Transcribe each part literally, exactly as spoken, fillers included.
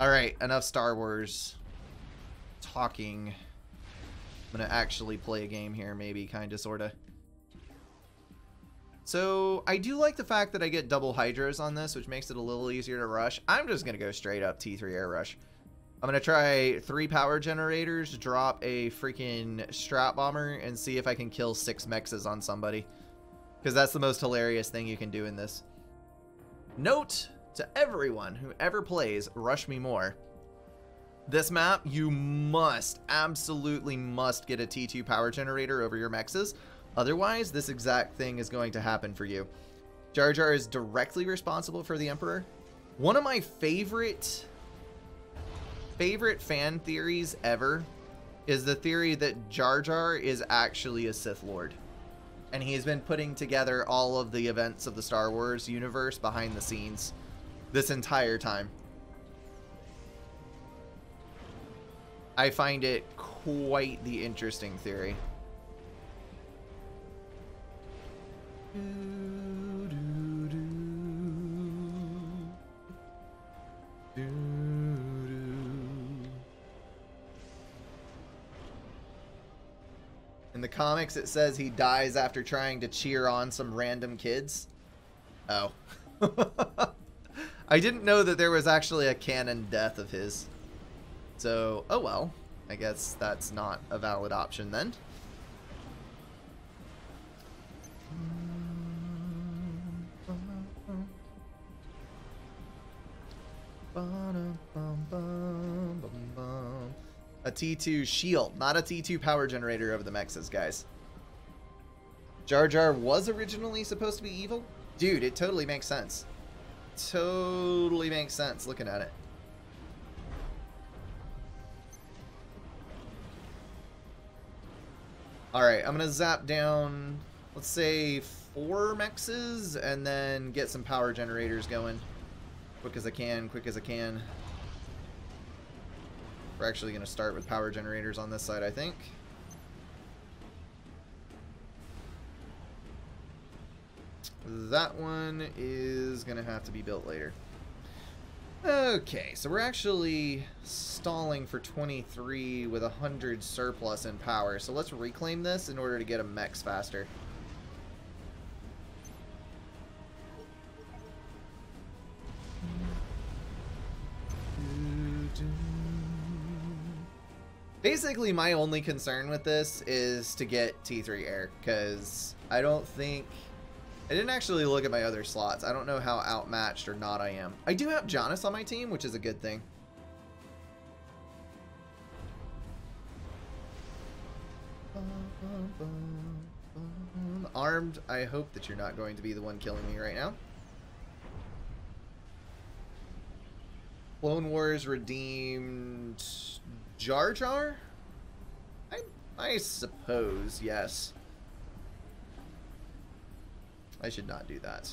Alright, enough Star Wars talking. I'm gonna actually play a game here, maybe, kinda, sorta. So, I do like the fact that I get double Hydros on this, which makes it a little easier to rush. I'm just gonna go straight up T three air rush. I'm gonna try three power generators, drop a freaking Strat Bomber, and see if I can kill six mexes on somebody. Because that's the most hilarious thing you can do in this. Note to everyone who ever plays Rush Me More. This map, you must, absolutely must get a T two power generator over your mexes. Otherwise, this exact thing is going to happen for you. Jar Jar is directly responsible for the Emperor. One of my favorite, favorite fan theories ever is the theory that Jar Jar is actually a Sith Lord. And he's been putting together all of the events of the Star Wars universe behind the scenes this entire time. I find it quite the interesting theory. Do, do, do. Do, do. In the comics, it says he dies after trying to cheer on some random kids. Oh. I didn't know that there was actually a canon death of his. So, oh well. I guess that's not a valid option then. A T two shield, not a T two power generator over the mexes, guys. Jar Jar was originally supposed to be evil? Dude, it totally makes sense. Totally makes sense looking at it. Alright, I'm gonna zap down, let's say, four mexes and then get some power generators going. Quick as I can, quick as I can. We're actually going to start with power generators on this side, I think. That one is going to have to be built later. Okay, so we're actually stalling for twenty-three with one hundred surplus in power. So let's reclaim this in order to get a mex faster. Basically, my only concern with this is to get T three air, because I don't think... I didn't actually look at my other slots. I don't know how outmatched or not I am. I do have Jonas on my team, which is a good thing. Armed, I hope that you're not going to be the one killing me right now. Clone Wars redeemed... Jar Jar? I, I suppose, yes. I should not do that.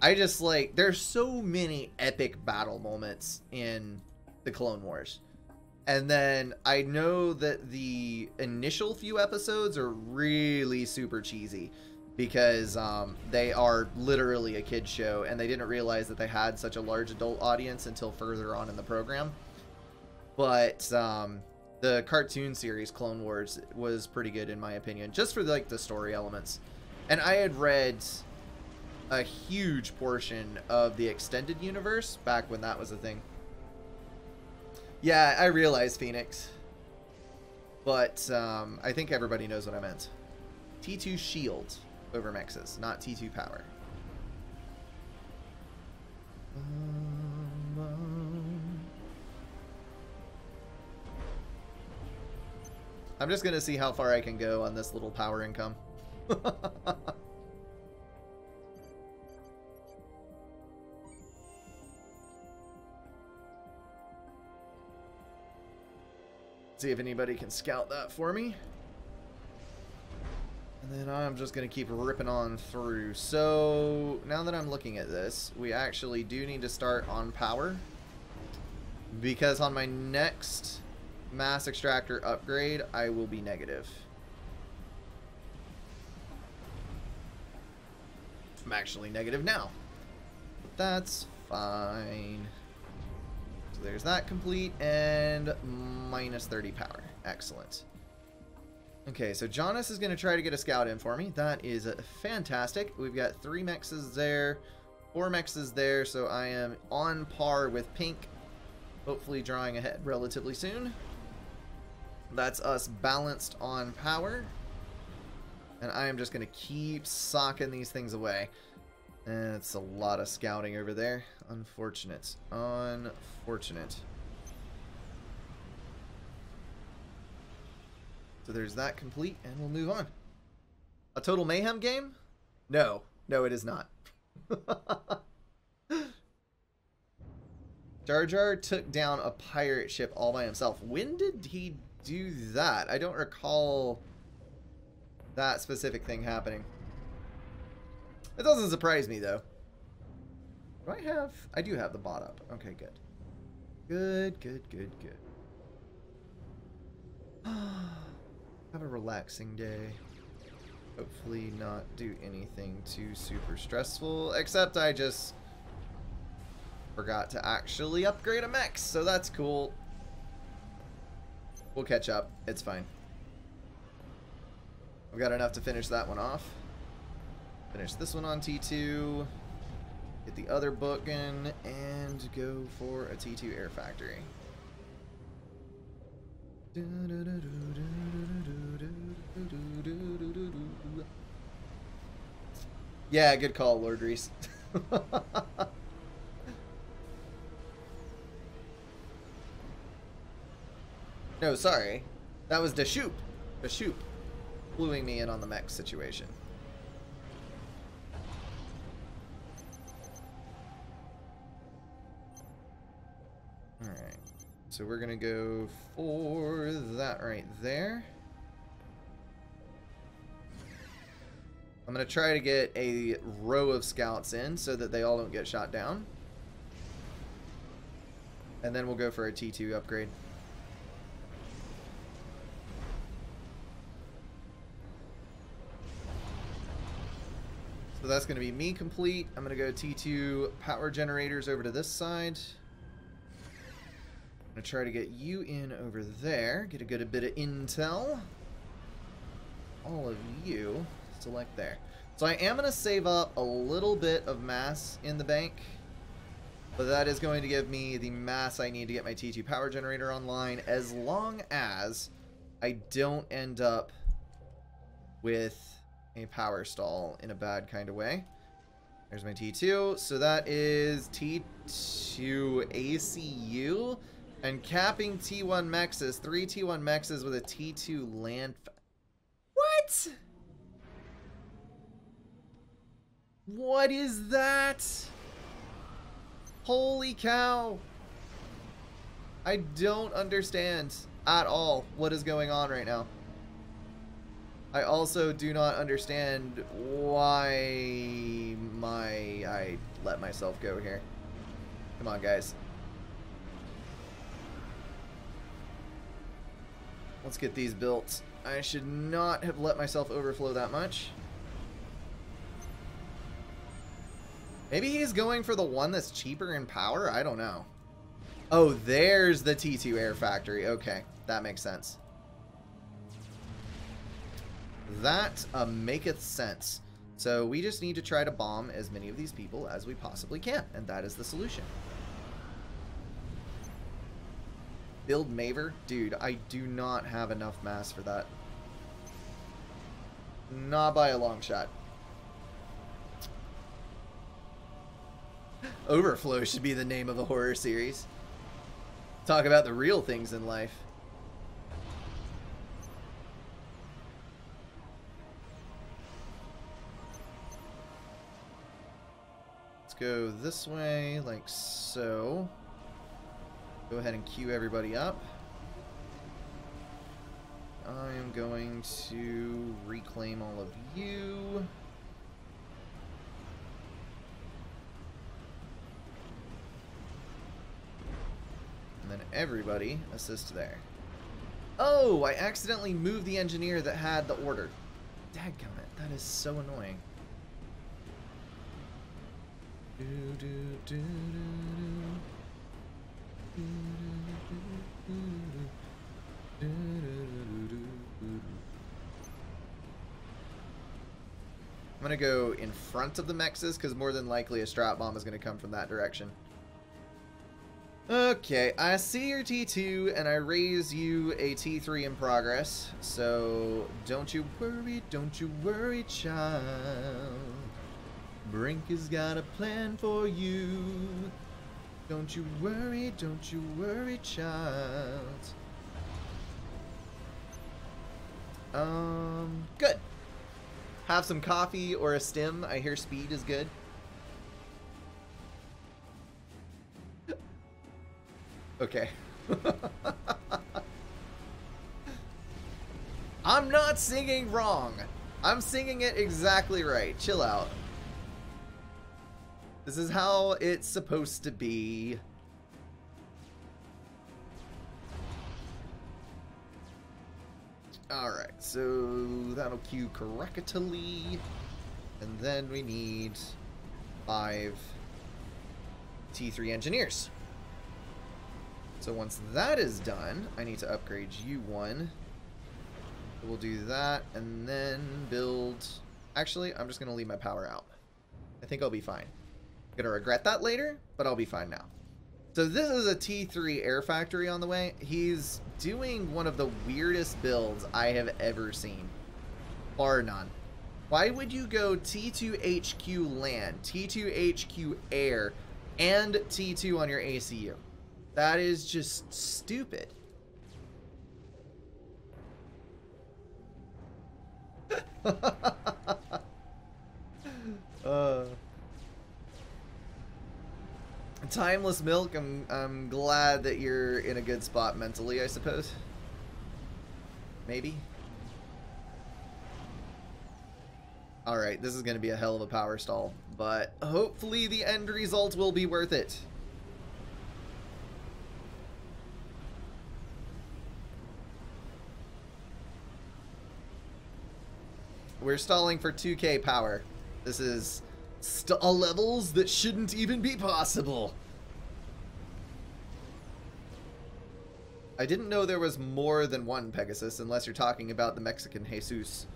I just, like, there's so many epic battle moments in the Clone Wars. And then I know that the initial few episodes are really super cheesy because um, they are literally a kid's show, and they didn't realize that they had such a large adult audience until further on in the program. But um, the cartoon series Clone Wars was pretty good in my opinion, just for like the story elements. And I had read a huge portion of the extended universe back when that was a thing. Yeah, I realize Phoenix, but um, I think everybody knows what I meant. T two shield over mexes, not T two power. Um, um. I'm just going to see how far I can go on this little power income. See if anybody can scout that for me. And then I'm just going to keep ripping on through. So now that I'm looking at this, we actually do need to start on power. Because on my next... mass extractor upgrade, I will be negative. I'm actually negative now. But that's fine. So there's that complete, and minus thirty power. Excellent. Okay, so Jonas is going to try to get a scout in for me. That is fantastic. We've got three mexes there, four mexes there, so I am on par with Pink. Hopefully drawing ahead relatively soon. That's us balanced on power. And I am just going to keep socking these things away. And it's a lot of scouting over there. Unfortunate. Unfortunate. So there's that complete, and we'll move on. A total mayhem game? No. No, it is not. Jar Jar took down a pirate ship all by himself. When did he do that? I don't recall that specific thing happening. It doesn't surprise me, though. Do I have... I do have the bot up. Okay, good. Good, good, good, good. Have a relaxing day. Hopefully not do anything too super stressful, except I just forgot to actually upgrade a mech, so that's cool. We'll catch up. It's fine. I've got enough to finish that one off. Finish this one on T two. Get the other book in and go for a T two air factory. Yeah, good call, Lord Reese. No, sorry. That was Deshoop. Deshoop. Bluing me in on the mech situation. Alright. So we're going to go for that right there. I'm going to try to get a row of scouts in so that they all don't get shot down. And then we'll go for a T two upgrade. So that's going to be me complete. I'm going to go T two power generators over to this side. I'm going to try to get you in over there. Get a good bit of intel. All of you. Select there. So I am going to save up a little bit of mass in the bank. But that is going to give me the mass I need to get my T two power generator online. As long as I don't end up with a power stall in a bad kind of way. There's my T two. So that is T two A C U. And capping T one mexes. Three T one mexes with a T two landfill. What? What is that? Holy cow. I don't understand at all what is going on right now. I also do not understand why my I let myself go here. Come on, guys. Let's get these built. I should not have let myself overflow that much. Maybe he's going for the one that's cheaper in power? I don't know. Oh, there's the T two air factory. Okay, that makes sense. That uh, maketh sense. So we just need to try to bomb as many of these people as we possibly can, and that is the solution. Build Maver? Dude, I do not have enough mass for that. Not by a long shot. Overflow should be the name of a horror series. Talk about the real things in life. Go this way, like so. Go ahead and queue everybody up. I am going to reclaim all of you. And then everybody assist there. Oh, I accidentally moved the engineer that had the order. Dadgummit, that is so annoying. Do, do, do, do, do. I'm gonna go in front of the mexes because more than likely a strat bomb is gonna come from that direction. Okay, I see your T two and I raise you a T three in progress, so don't you worry, don't you worry, child. Brink has got a plan for you. Don't you worry, don't you worry, child. Um, good. Have some coffee or a stim. I hear speed is good. Okay. I'm not singing wrong. I'm singing it exactly right. Chill out. This is how it's supposed to be. Alright, so that'll cue correctly. And then we need five T three engineers. So once that is done, I need to upgrade U one. We'll do that and then build... Actually, I'm just going to leave my power out. I think I'll be fine. I'm going to regret that later, but I'll be fine now. So this is a T three air factory on the way. He's doing one of the weirdest builds I have ever seen. Bar none. Why would you go T two H Q land, T two H Q air, and T two on your A C U? That is just stupid. uh. Timeless Milk, I'm, I'm glad that you're in a good spot mentally, I suppose. Maybe. Alright, this is going to be a hell of a power stall, but hopefully the end result will be worth it. We're stalling for two K power. This is stall levels that shouldn't even be possible. I didn't know there was more than one Pegasus, unless you're talking about the Mexican Jesus.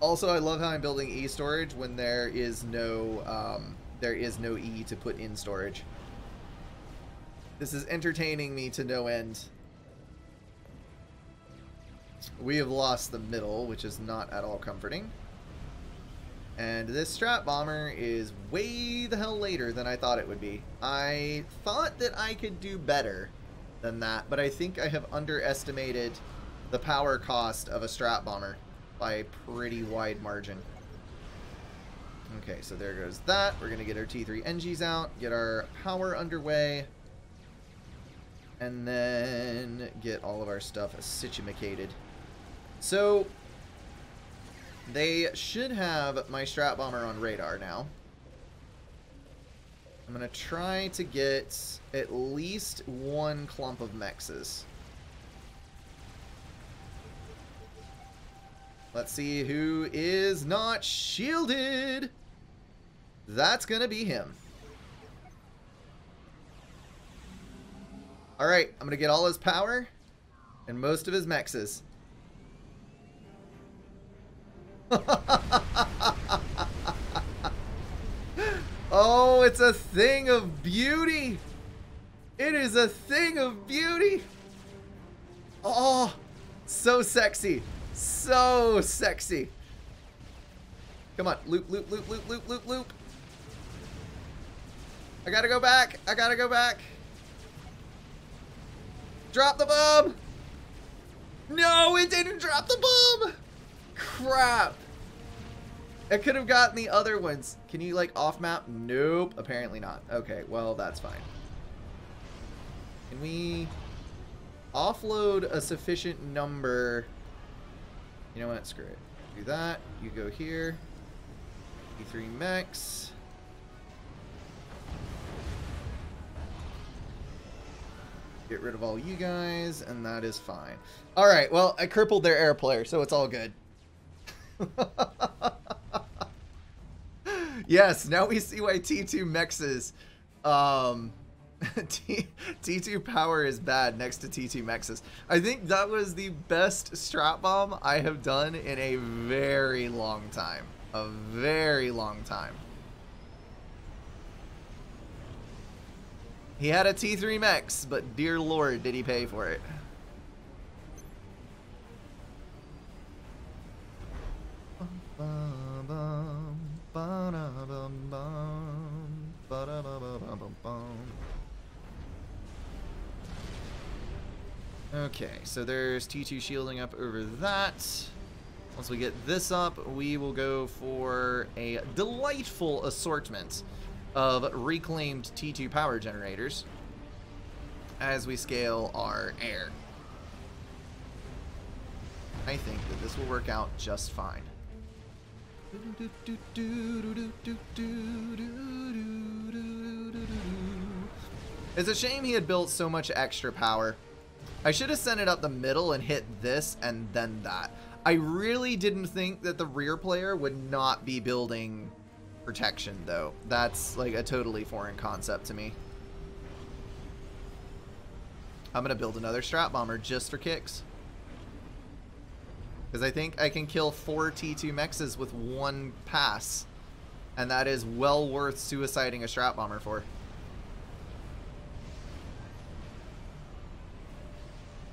Also, I love how I'm building E storage when there is no um, there is no E to put in storage. This is entertaining me to no end. We have lost the middle, which is not at all comforting. And this Strat Bomber is way the hell later than I thought it would be. I thought that I could do better than that, but I think I have underestimated the power cost of a Strat Bomber by a pretty wide margin. Okay, so there goes that. We're going to get our T three N Gs out, get our power underway, and then get all of our stuff situmacated. So... they should have my Strat Bomber on radar now. I'm going to try to get at least one clump of mexes. Let's see who is not shielded. That's going to be him. Alright, I'm going to get all his power and most of his mexes. Oh, it's a thing of beauty. It is a thing of beauty. Oh, so sexy. So sexy. Come on, loop, loop, loop, loop, loop, loop, loop. I gotta go back. I gotta go back. Drop the bomb. No, it didn't drop the bomb. Crap! I could have gotten the other ones. Can you, like, off-map? Nope, apparently not. Okay, well, that's fine. Can we offload a sufficient number? You know what? Screw it. Do that. You go here. E three mechs. Get rid of all you guys, and that is fine. Alright, well, I crippled their air player, so it's all good. Yes, now we see why T two mexes Um, T two power is bad next to T two mexes. I think that was the best strat bomb I have done in a very long time. A very long time. He had a T three mex, but dear lord did he pay for it. Okay, so there's T two shielding up over that. Once we get this up, we will go for a delightful assortment of reclaimed T two power generators as we scale our air. I think that this will work out just fine. It's a shame he had built so much extra power. I should have sent it up the middle and hit this and then that. I really didn't think that the rear player would not be building protection, though. That's like a totally foreign concept to me. I'm gonna build another strat bomber just for kicks, because I think I can kill four T two mexes with one pass, and that is well worth suiciding a strat bomber for.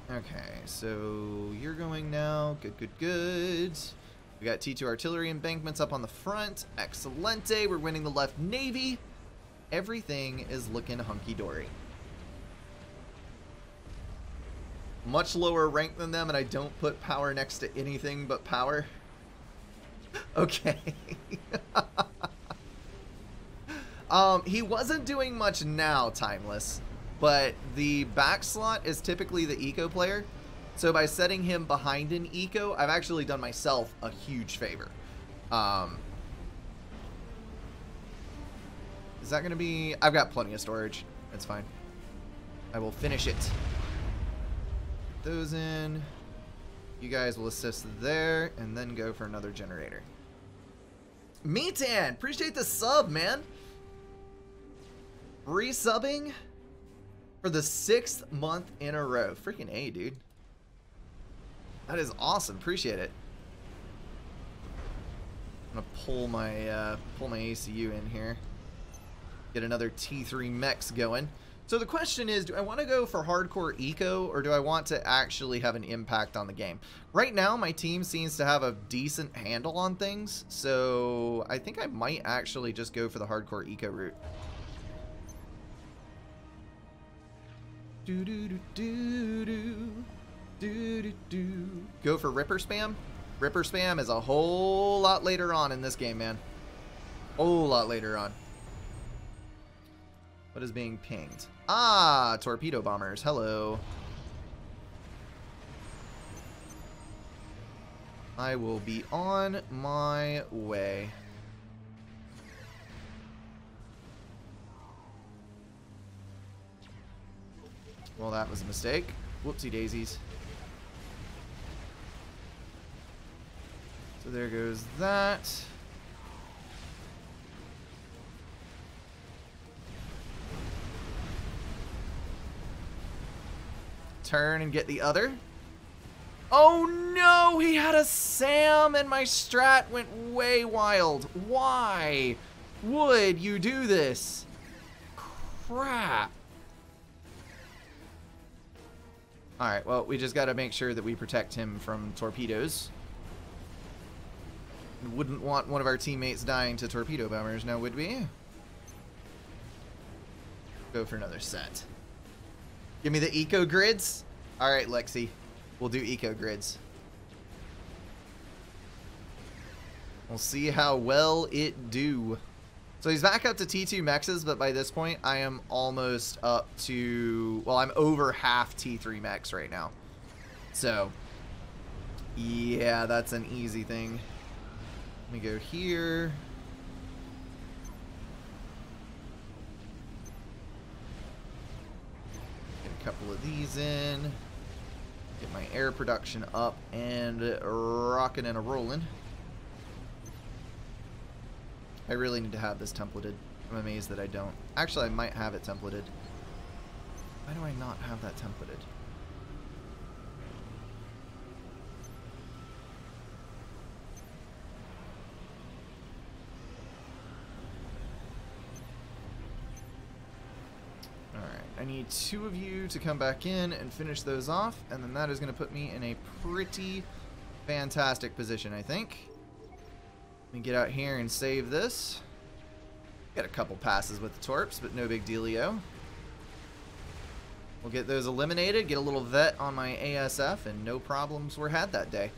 Okay, so you're going now. Good, good, good. We got T two artillery embankments up on the front. Excelente. We're winning the left navy. Everything is looking hunky-dory. Much lower rank than them, and I don't put power next to anything but power. Okay. um, he wasn't doing much now, Timeless, but the back slot is typically the eco player. So by setting him behind an eco, I've actually done myself a huge favor. Um, is that going to be... I've got plenty of storage. That's fine. I will finish it. Put those in. You guys will assist there, and then go for another generator. Meetan! Appreciate the sub, man! Resubbing for the sixth month in a row. Freaking A, dude. That is awesome. Appreciate it. I'm gonna pull my uh, pull my A C U in here. Get another T three mechs going. So the question is, do I want to go for hardcore eco, or do I want to actually have an impact on the game? Right now, my team seems to have a decent handle on things, so I think I might actually just go for the hardcore eco route. Do do do do do. Do, do, do. Go for Ripper spam. Ripper spam is a whole lot later on in this game, man. A whole lot later on. What is being pinged? Ah, torpedo bombers. Hello. I will be on my way. Well, that was a mistake. Whoopsie daisies. So there goes that. Turn and get the other. Oh no, he had a SAM and my strat went way wild. Why would you do this? Crap. All right, well, we just gotta make sure that we protect him from torpedoes. Wouldn't want one of our teammates dying to torpedo bombers now, would we? Go for another set. Give me the eco grids. All right, Lexi, we'll do eco grids. We'll see how well it do. So he's back up to T two mexes, but by this point I am almost up to, well, I'm over half T three mechs right now. So yeah, that's an easy thing. Let me go here. Get a couple of these in. Get my air production up and rocking and a rolling. I really need to have this templated. I'm amazed that I don't. Actually, I might have it templated. Why do I not have that templated? I need two of you to come back in and finish those off, and then that is going to put me in a pretty fantastic position, I think. Let me get out here and save this. Got a couple passes with the torps, but no big dealio. We'll get those eliminated, get a little vet on my A S F, and no problems were had that day.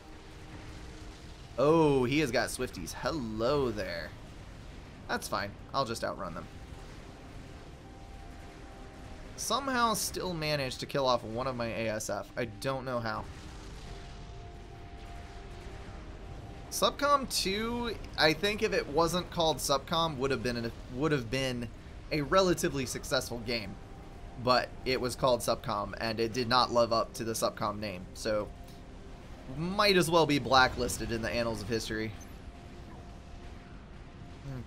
Oh, he has got Swifties. Hello there. That's fine. I'll just outrun them. Somehow still managed to kill off one of my A S F. I don't know how. SupCom two, I think if it wasn't called SupCom, would have been a, would have been a relatively successful game. But it was called SupCom, and it did not live up to the SupCom name. So, might as well be blacklisted in the annals of history.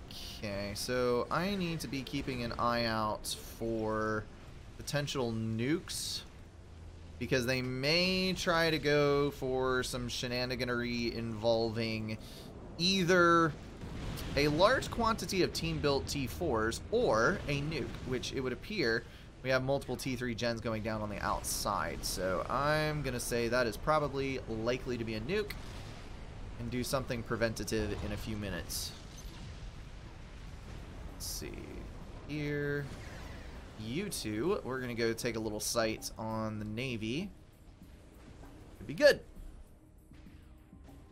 Okay, so I need to be keeping an eye out for potential nukes, because they may try to go for some shenaniganery involving either a large quantity of team-built T fours or a nuke, which it would appear we have multiple T three gens going down on the outside. So I'm going to say that is probably likely to be a nuke and do something preventative in a few minutes. Let's see here. You two, we're going to go take a little sight on the Navy. It'd be good.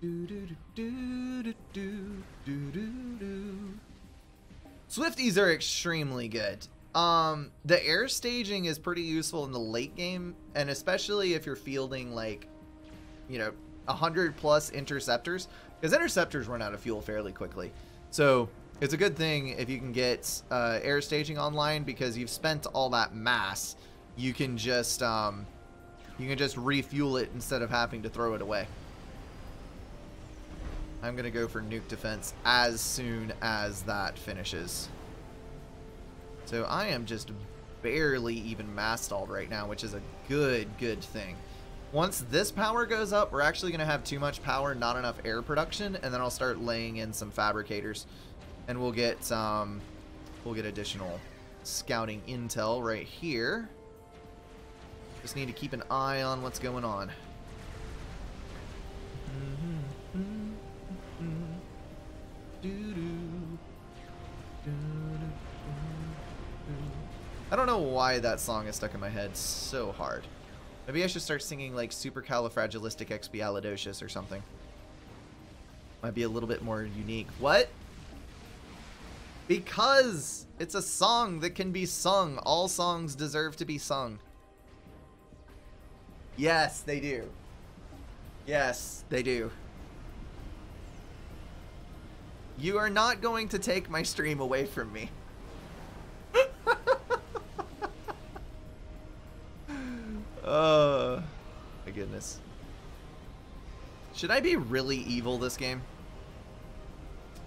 Do, do, do, do, do, do, do. Swifties are extremely good. Um, the air staging is pretty useful in the late game, and especially if you're fielding, like, you know, one hundred plus interceptors, because interceptors run out of fuel fairly quickly. So it's a good thing if you can get uh, air staging online, because you've spent all that mass. You can just um, you can just refuel it instead of having to throw it away. I'm gonna go for nuke defense as soon as that finishes. So I am just barely even mast-stalled right now, which is a good good thing. Once this power goes up, we're actually gonna have too much power, not enough air production, and then I'll start laying in some fabricators. And we'll get um, we'll get additional scouting intel right here. Just need to keep an eye on what's going on. I don't know why that song is stuck in my head so hard. Maybe I should start singing like Supercalifragilisticexpialidocious or something. Might be a little bit more unique. What? Because it's a song that can be sung. All songs deserve to be sung. Yes, they do. Yes, they do. You are not going to take my stream away from me. Oh, my goodness. Should I be really evil this game?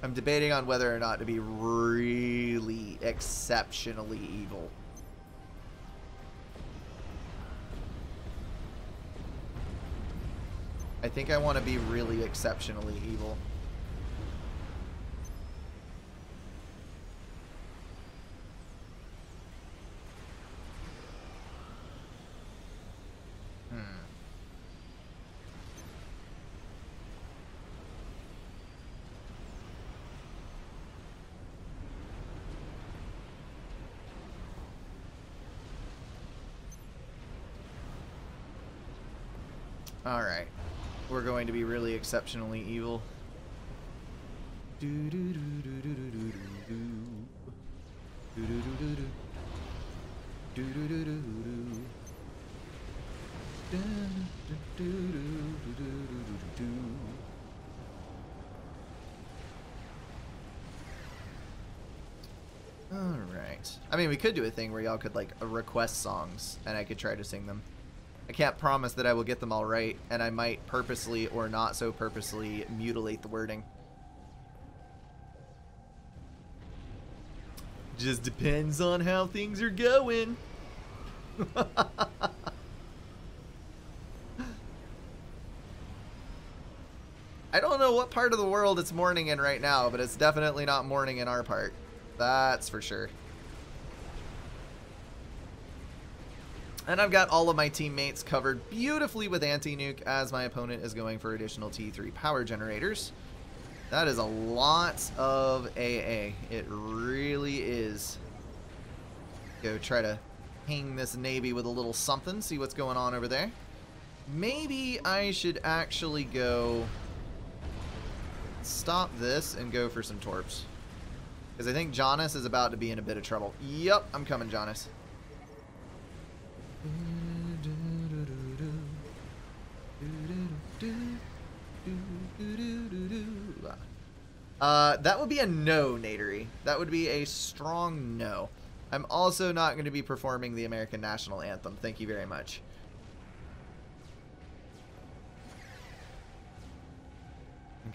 I'm debating on whether or not to be really exceptionally evil. I think I want to be really exceptionally evil. Alright, we're going to be really exceptionally evil. Alright. I mean, we could do a thing where y'all could, like, request songs, and I could try to sing them. I can't promise that I will get them all right, and I might purposely or not so purposely mutilate the wording. Just depends on how things are going. I don't know what part of the world it's morning in right now, but it's definitely not morning in our part. That's for sure. And I've got all of my teammates covered beautifully with anti-nuke as my opponent is going for additional T three power generators. That is a lot of A A. It really is. Go try to ping this Navy with a little something. See what's going on over there. Maybe I should actually go stop this and go for some torps, because I think Jonas is about to be in a bit of trouble. Yep, I'm coming, Jonas. Uh, that would be a no, Naderi. That would be a strong no. I'm also not going to be performing the American National Anthem. Thank you very much.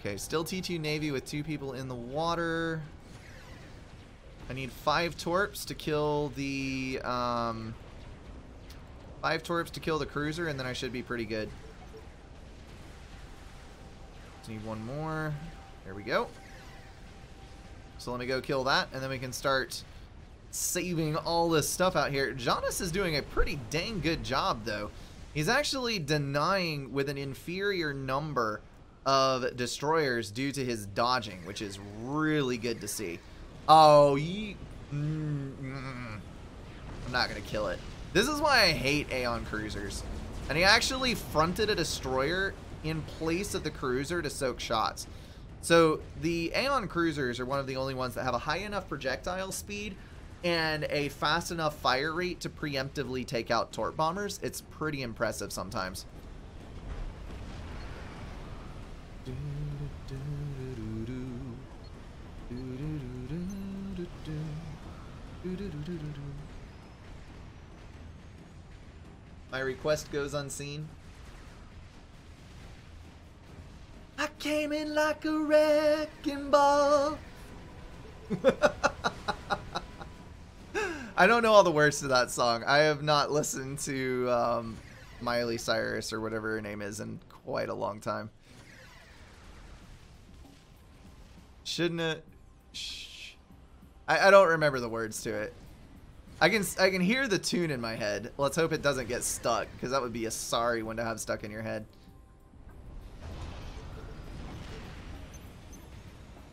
Okay, still T two Navy with two people in the water. I need five torps to kill the um, five torps to kill the cruiser, and then I should be pretty good. Just need one more. There we go. So let me go kill that, and then we can start saving all this stuff out here. Jonas is doing a pretty dang good job, though. He's actually denying with an inferior number of destroyers due to his dodging, which is really good to see. Oh, ye mm, mm, I'm not gonna kill it. This is why I hate Aeon Cruisers. And he actually fronted a destroyer in place of the cruiser to soak shots. So the Aeon Cruisers are one of the only ones that have a high enough projectile speed and a fast enough fire rate to preemptively take out torp bombers. It's pretty impressive sometimes. My request goes unseen. I came in like a wrecking ball. I don't know all the words to that song. I have not listened to um, Miley Cyrus or whatever her name is in quite a long time. Shouldn't it? Shh. I, I don't remember the words to it. I can I can hear the tune in my head. Let's hope it doesn't get stuck, because that would be a sorry one to have stuck in your head.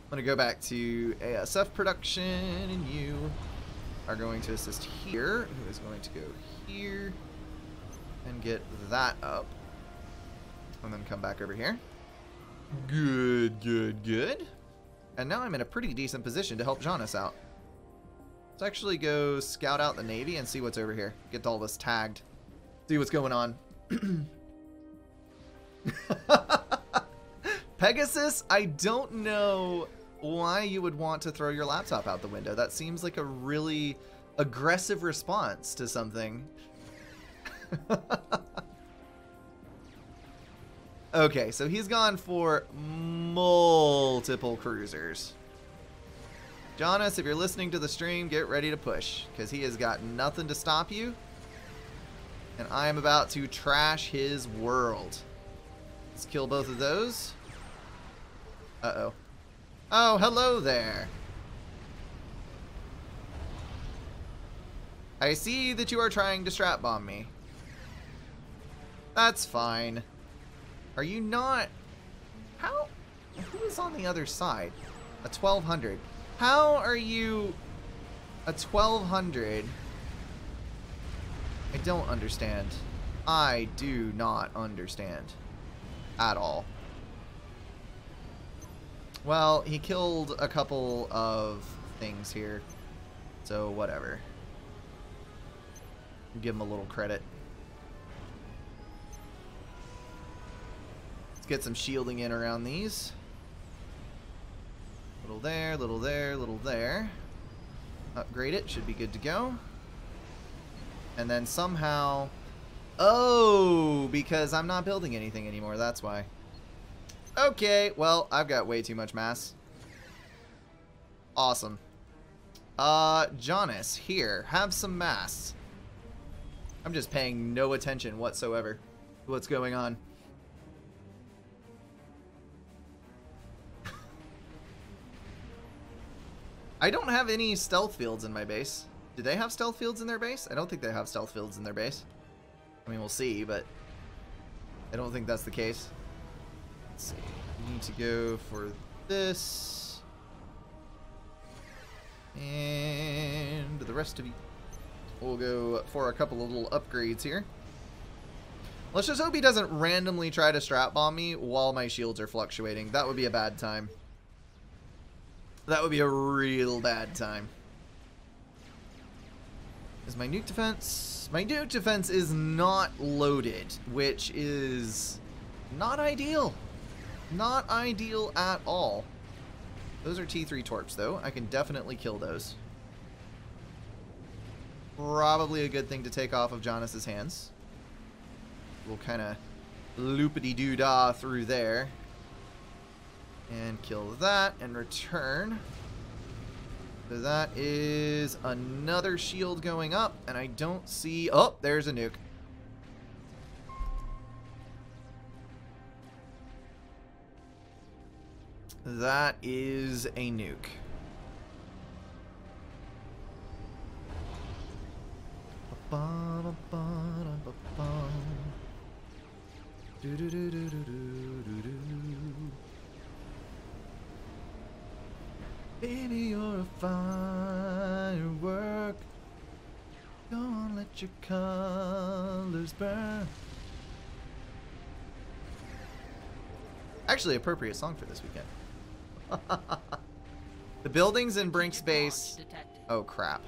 I'm gonna go back to A S F production, and you are going to assist here, who is going to go here and get that up, and then come back over here. Good, good, good. And now I'm in a pretty decent position to help Jonas out. Let's actually go scout out the Navy and see what's over here. Get all this tagged. See what's going on. Pegasus, I don't know why you would want to throw your laptop out the window. That seems like a really aggressive response to something. Okay, so he's gone for multiple cruisers. Jonas, if you're listening to the stream, get ready to push, because he has got nothing to stop you. And I am about to trash his world. Let's kill both of those. Uh-oh. Oh, hello there. I see that you are trying to strat bomb me. That's fine. Are you not... How... Who is on the other side? A twelve hundred. How are you... A twelve hundred? I don't understand. I do not understand. At all. Well, he killed a couple of things here, so whatever. Give him a little credit. Let's get some shielding in around these. Little there, little there, little there. Upgrade it, should be good to go. And then somehow... Oh, because I'm not building anything anymore, that's why. Okay, well, I've got way too much mass. Awesome. Uh, Jonas, here, have some mass. I'm just paying no attention whatsoever to what's going on. I don't have any stealth fields in my base. Do they have stealth fields in their base? I don't think they have stealth fields in their base. I mean, we'll see, but I don't think that's the case. Let's see. We need to go for this. And the rest of you. We'll go for a couple of little upgrades here. Let's just hope he doesn't randomly try to strat bomb me while my shields are fluctuating. That would be a bad time. That would be a real bad time. Is my nuke defense? My nuke defense is not loaded, which is not ideal. Not ideal at all. Those are T three torps, though. I can definitely kill those. Probably a good thing to take off of Jonas's hands. We'll kind of loopity-doo-dah through there. And kill that and return. So that is another shield going up, and I don't see... Oh, there's a nuke. That is a nuke. Baby, you're a firework. Don't let your colors burn. Actually, appropriate song for this weekend. The buildings in Brink's base. Oh, crap.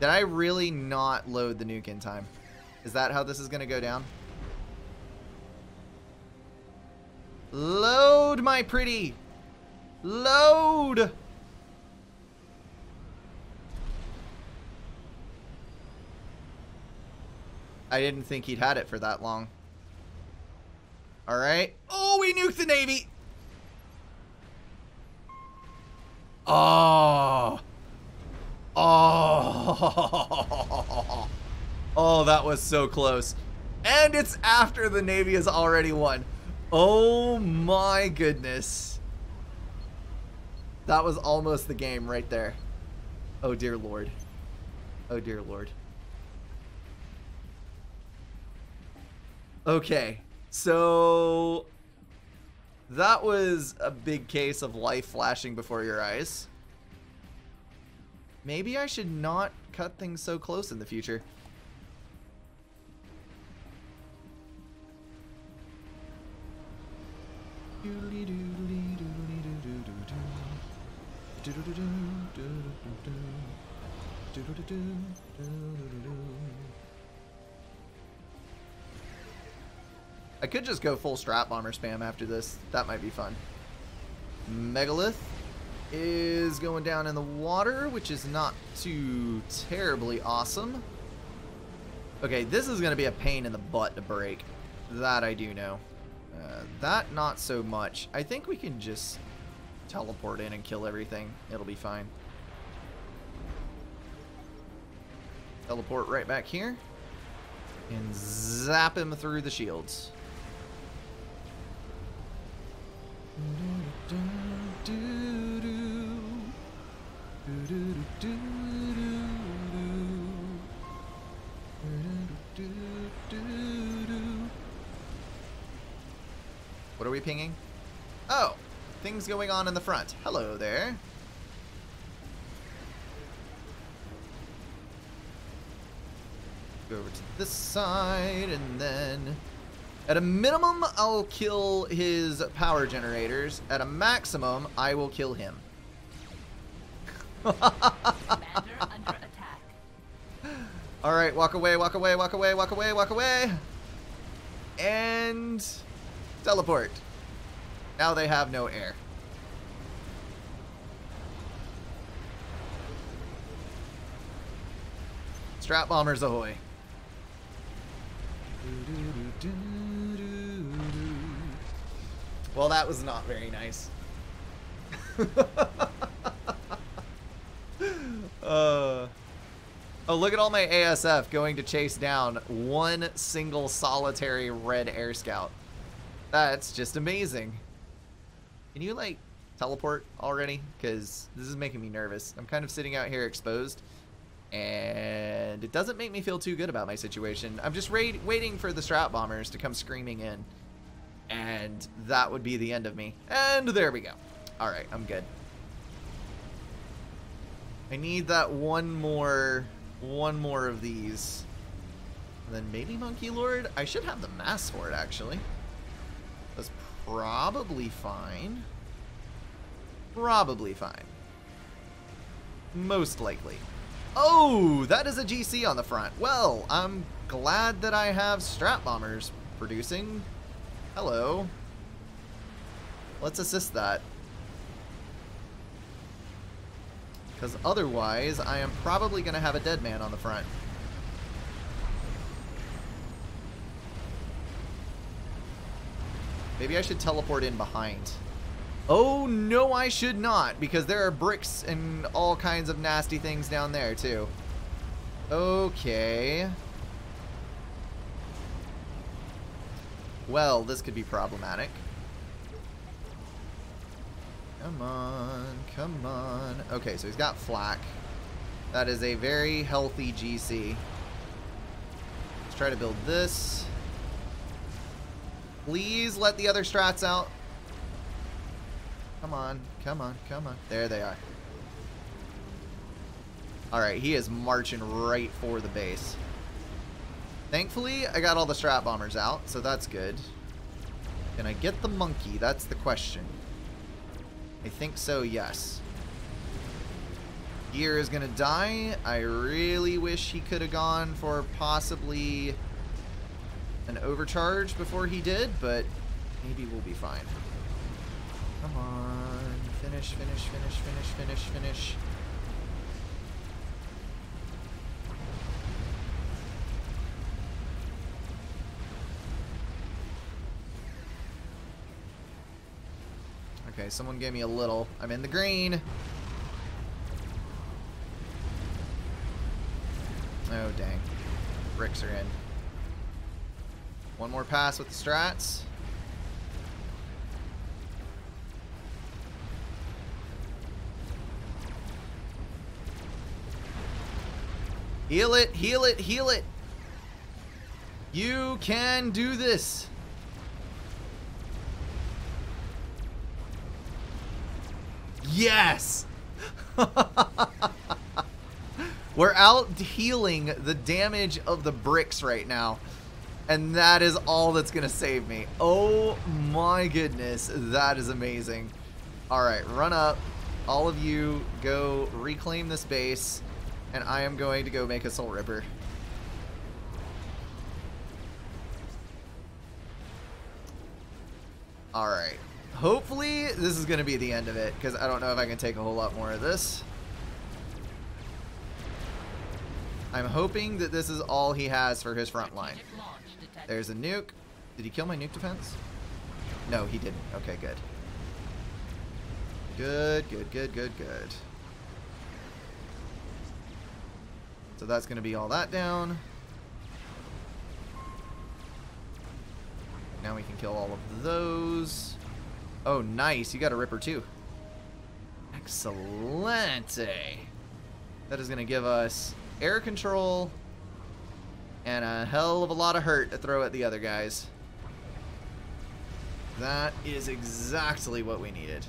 Did I really not load the nuke in time? Is that how this is going to go down? Load, my pretty! Load! I didn't think he'd had it for that long. Alright. Oh, we nuked the Navy! Oh! Oh! Oh, that was so close. And it's after the Navy has already won. Oh my goodness. That was almost the game right there. Oh dear Lord. Oh dear Lord. Okay, so that was a big case of life flashing before your eyes. Maybe I should not cut things so close in the future. I could just go full Strat Bomber spam after this. That might be fun. Megalith is going down in the water, which is not too terribly awesome. Okay, this is going to be a pain in the butt to break. That I do know. Uh, that not so much. I think we can just teleport in and kill everything. It'll be fine. Teleport right back here and zap him through the shields. What are we pinging? Oh, things going on in the front. Hello there. Go over to this side, and then at a minimum, I'll kill his power generators. At a maximum, I will kill him. All right, walk away, walk away, walk away, walk away, walk away. And... teleport. Now they have no air. Strat bombers ahoy. Well, that was not very nice. uh, oh, look at all my A S F going to chase down one single solitary red air scout. That's just amazing. Can you, like, teleport already? Because this is making me nervous. I'm kind of sitting out here exposed, and it doesn't make me feel too good about my situation. I'm just ra- waiting for the Strat Bombers to come screaming in, and that would be the end of me. And there we go. Alright, I'm good. I need that one more, one more of these. And then maybe Monkey Lord? I should have the mass for it, actually. That's probably fine. Probably fine. Most likely. Oh, that is a G C on the front. Well, I'm glad that I have Strat Bombers producing. Hello. Let's assist that. Because otherwise, I am probably going to have a dead man on the front. Maybe I should teleport in behind. Oh, no, I should not, because there are bricks and all kinds of nasty things down there, too. Okay. Well, this could be problematic. Come on, come on. Okay, so he's got flak. That is a very healthy G C. Let's try to build this. Please let the other strats out. Come on, come on, come on. There they are. Alright, he is marching right for the base. Thankfully, I got all the Strat Bombers out, so that's good. Can I get the monkey? That's the question. I think so, yes. Gear is gonna die. I really wish he could have gone for possibly an overcharge before he did, but maybe we'll be fine. Come on. Finish, finish, finish, finish, finish, finish. Okay, someone gave me a little. I'm in the green. Oh, dang. Bricks are in. One more pass with the strats. Heal it, heal it, heal it. You can do this. Yes! We're out healing the damage of the bricks right now. And that is all that's going to save me. Oh my goodness. That is amazing. Alright, run up. All of you go reclaim this base. And I am going to go make a Soul Ripper. Alright. Hopefully, this is going to be the end of it, because I don't know if I can take a whole lot more of this. I'm hoping that this is all he has for his front line. There's a nuke. Did he kill my nuke defense? No, he didn't. Okay, good. Good, good, good, good, good. So that's going to be all that down. Now we can kill all of those. Oh, nice. You got a Ripper, too. Excellente. That is going to give us air control and a hell of a lot of hurt to throw at the other guys. That is exactly what we needed.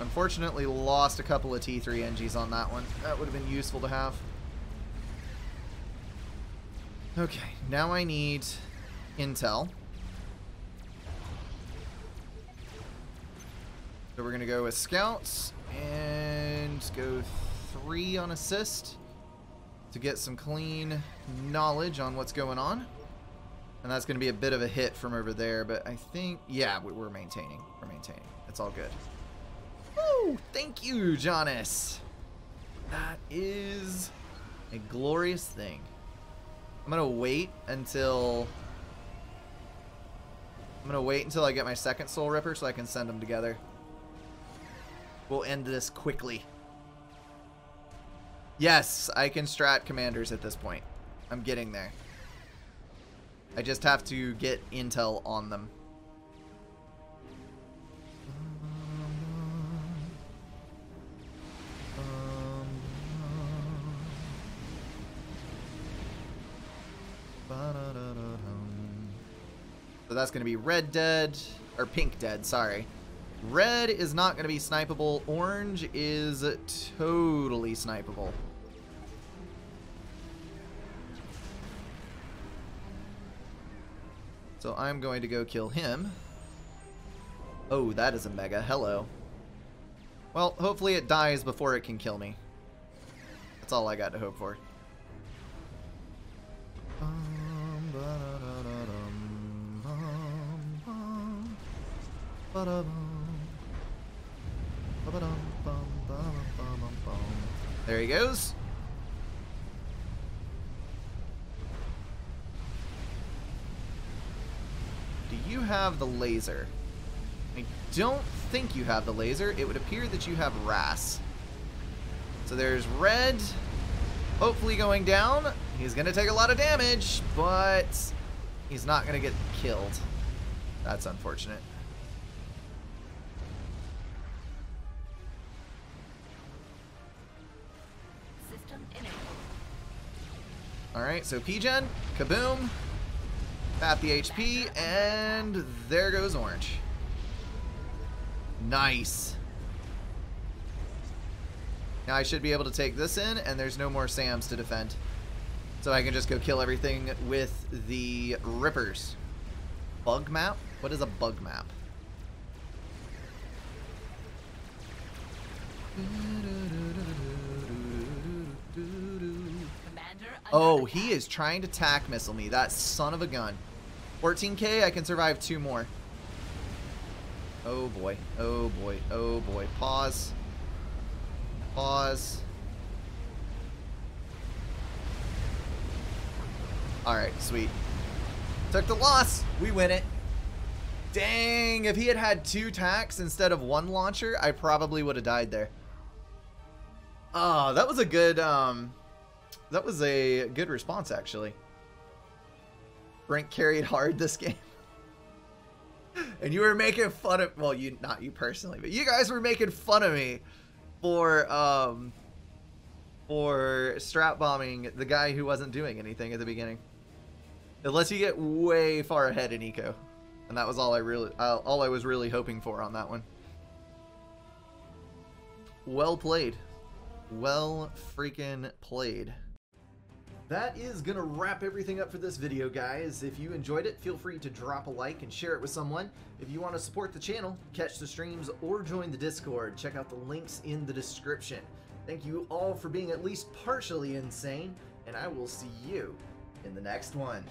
Unfortunately, lost a couple of T three N Gs on that one. That would have been useful to have. Okay, now I need intel. So we're going to go with scouts and go three on assist to get some clean knowledge on what's going on. And that's going to be a bit of a hit from over there, but I think, yeah, we're maintaining. We're maintaining. It's all good. Woo! Thank you, Jonas. That is A glorious thing. I'm gonna wait until... I'm gonna wait until I get my second Soul Ripper so I can send them together. We'll end this quickly. Yes, I can strat commanders at this point. I'm getting there. I just have to get intel on them. So that's going to be Red Dead, or Pink Dead, sorry. Red is not going to be snipeable. Orange is totally snipeable. So I'm going to go kill him. Oh, that is a mega. Hello. Well, hopefully it dies before it can kill me. That's all I got to hope for. There he goes. Do you have the laser? I don't think you have the laser. It would appear that you have Rass. So there's Red, hopefully going down. He's gonna take a lot of damage, but he's not gonna get killed. That's unfortunate. Alright, so P-gen, kaboom, bat the H P, and there goes Orange. Nice. Now I should be able to take this in, and there's no more SAMs to defend. So I can just go kill everything with the Rippers. Bug map? What is a bug map? Oh, he is trying to tack missile me. That son of a gun. fourteen K, I can survive two more. Oh boy. Oh boy. Oh boy. Pause. Pause. Alright, sweet. Took the loss. We win it. Dang, if he had had two tacks instead of one launcher, I probably would have died there. Oh, that was a good... um. That was a good response, actually. Brink carried hard this game. And you were making fun of... Well, you not you personally, but you guys were making fun of me for, um, for strat bombing the guy who wasn't doing anything at the beginning. Unless you get way far ahead in eco. And that was all I, really, uh, all I was really hoping for on that one. Well played. Well freaking played. That is going to wrap everything up for this video, guys. If you enjoyed it, feel free to drop a like and share it with someone. If you want to support the channel, catch the streams, or join the Discord, check out the links in the description. Thank you all for being at least partially insane, and I will see you in the next one.